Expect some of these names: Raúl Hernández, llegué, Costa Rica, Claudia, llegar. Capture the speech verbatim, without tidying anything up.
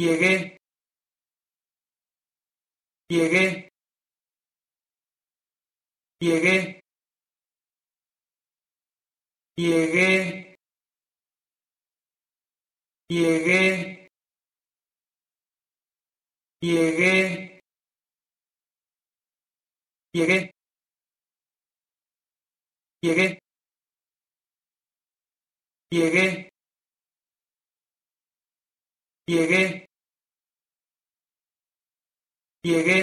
Llegué. Llegué. Llegué. Llegué. Llegué. Llegué. Llegué. Llegué. Llegué. Llegué. Llegué.